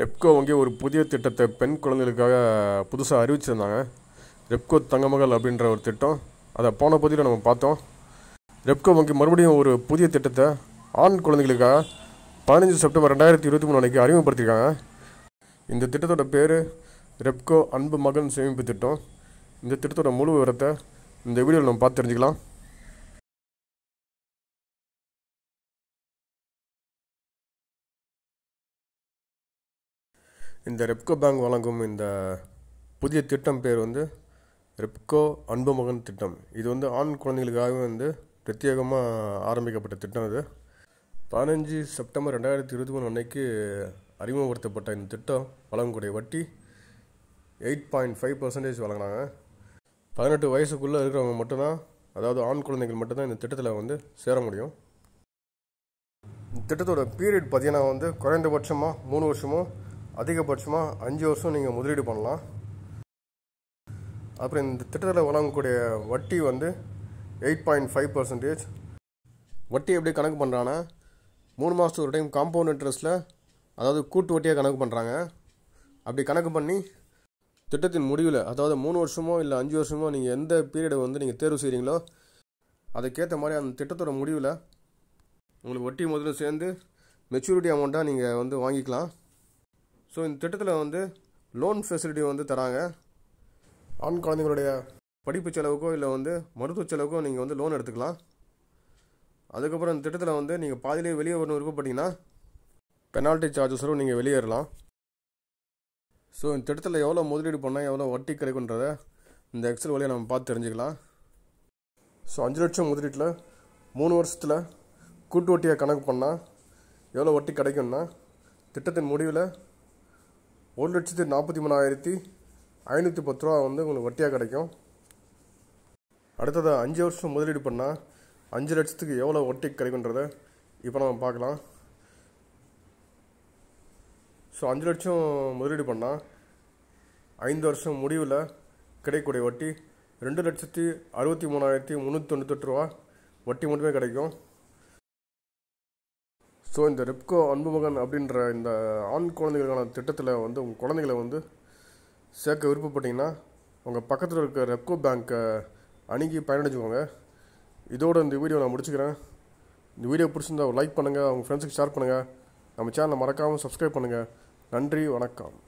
ரெப்கோ வங்கி ஒரு புதிய திட்டத்தை பெண் குழந்தைகளுக்காக புதுசாக அறிவிச்சிருந்தாங்க. ரெப்கோ தங்கமகள் அப்படின்ற ஒரு திட்டம், அதை போன பகுதியில் நம்ம பார்த்தோம். ரெப்கோ வங்கி மறுபடியும் ஒரு புதிய திட்டத்தை ஆண் குழந்தைகளுக்காக 15 செப்டம்பர் 2023 அன்றைக்கி அறிமுகப்படுத்தியிருக்காங்க. இந்த திட்டத்தோட பேர் ரெப்கோ அன்பு மகன் சேமிப்பு திட்டம். இந்த திட்டத்தோட முழு விவரத்தை இந்த வீடியோவில் நம்ம பார்த்து தெரிஞ்சுக்கலாம். இந்த ரெப்கோ பேங்க் வழங்கும் இந்த புதிய திட்டம் பேர் ரெப்கோ அன்பு மகன் திட்டம். இது ஆண் குழந்தைகளுக்காக பிரத்யேகமாக ஆரம்பிக்கப்பட்ட திட்டம். இது 15 செப்டம்பர் 2023 அன்னைக்கு அறிமுகப்படுத்தப்பட்ட இந்த திட்டம் வழங்கக்கூடிய வட்டி 8.5% வழங்கினாங்க. 18 வயசுக்குள்ளே இருக்கிறவங்க மட்டும்தான், அதாவது ஆண் குழந்தைகள் மட்டும்தான் இந்த திட்டத்தில் சேர முடியும். இந்த திட்டத்தோட பீரியட் பார்த்தீங்கன்னா குறைந்தபட்சமாக 3 வருஷமோ அதிகபட்சமாக 5 வருஷம் நீங்கள் முதலீடு பண்ணலாம். அப்புறம் இந்த திட்டத்தில் வழங்கக்கூடிய வட்டி 8.5%. வட்டி எப்படி கணக்கு பண்ணுறாங்கன்னா 3 மாதத்துக்கு ஒரு டைம் காம்பவுண்ட் இன்ட்ரெஸ்ட்டில், அதாவது கூட்டு வட்டியாக கணக்கு பண்ணுறாங்க. அப்படி கணக்கு பண்ணி திட்டத்தின் முடிவில், அதாவது 3 வருஷமோ இல்லை 5 வருஷமோ நீங்கள் எந்த பீரியடை நீங்கள் தேர்வு செய்கிறீங்களோ அதுக்கேற்ற மாதிரி அந்த திட்டத்தோட முடிவில் உங்களுக்கு வட்டி முதல்ல சேர்ந்து மெச்சூரிட்டி அமௌண்ட்டாக நீங்கள் வாங்கிக்கலாம். ஸோ இந்த திட்டத்தில் லோன் ஃபெசிலிட்டி தராங்க. ஆண் குழந்தைங்களுடைய படிப்பு செலவுக்கோ இல்லை மருத்துவ செலவுக்கோ நீங்கள் லோன் எடுத்துக்கலாம். அதுக்கப்புறம் இந்த திட்டத்தில் நீங்கள் பாதியிலேயே வெளியே வரணும் விருப்பப்பட்டீங்கன்னா பெனால்ட்டி சார்ஜஸரும் நீங்கள் வெளியேறலாம். ஸோ இந்த திட்டத்தில் எவ்வளோ முதலீடு பண்ணால் எவ்வளோ வட்டி கிடைக்குன்றதை இந்த எக்ஸல் வழியை நம்ம பார்த்து தெரிஞ்சுக்கலாம். ஸோ 5 லட்சம் முதலீட்டில் 3 வருஷத்தில் கூட்டு வட்டியாக கணக்கு பண்ணால் எவ்வளோ வட்டி கிடைக்கும்னா திட்டத்தின் முடிவில் 1,43,510 ரூபா உங்களுக்கு வட்டியாக கிடைக்கும். அடுத்தது 5 வருஷம் முதலீடு பண்ணால் 5 லட்சத்துக்கு எவ்வளோ வட்டி கிடைக்குன்றதை இப்போ நம்ம பார்க்கலாம். ஸோ 5 லட்சம் முதலீடு பண்ணால் 5 வருஷம் முடிவில் கிடைக்கக்கூடிய வட்டி 2,63,398 ரூபா வட்டி மட்டுமே கிடைக்கும். ஸோ இந்த ரெப்கோ அன்பு மகன் அப்படின்ற இந்த ஆண் குழந்தைகளுக்கான திட்டத்தில் உங்கள் குழந்தைகளை சேர்க்க விருப்பப்பட்டிங்கன்னா உங்கள் பக்கத்தில் இருக்க ரெப்கோ பேங்க்கை அணுகி பயனடைஞ்சுக்கோங்க. இதோட இந்த வீடியோ நான் முடிச்சுக்கிறேன். இந்த வீடியோ பிடிச்சிருந்தா லைக் பண்ணுங்கள், உங்கள் ஃப்ரெண்ட்ஸுக்கு ஷேர் பண்ணுங்கள். நம்ம சேனலை மறக்காமல் சப்ஸ்கிரைப் பண்ணுங்கள். நன்றி, வணக்கம்.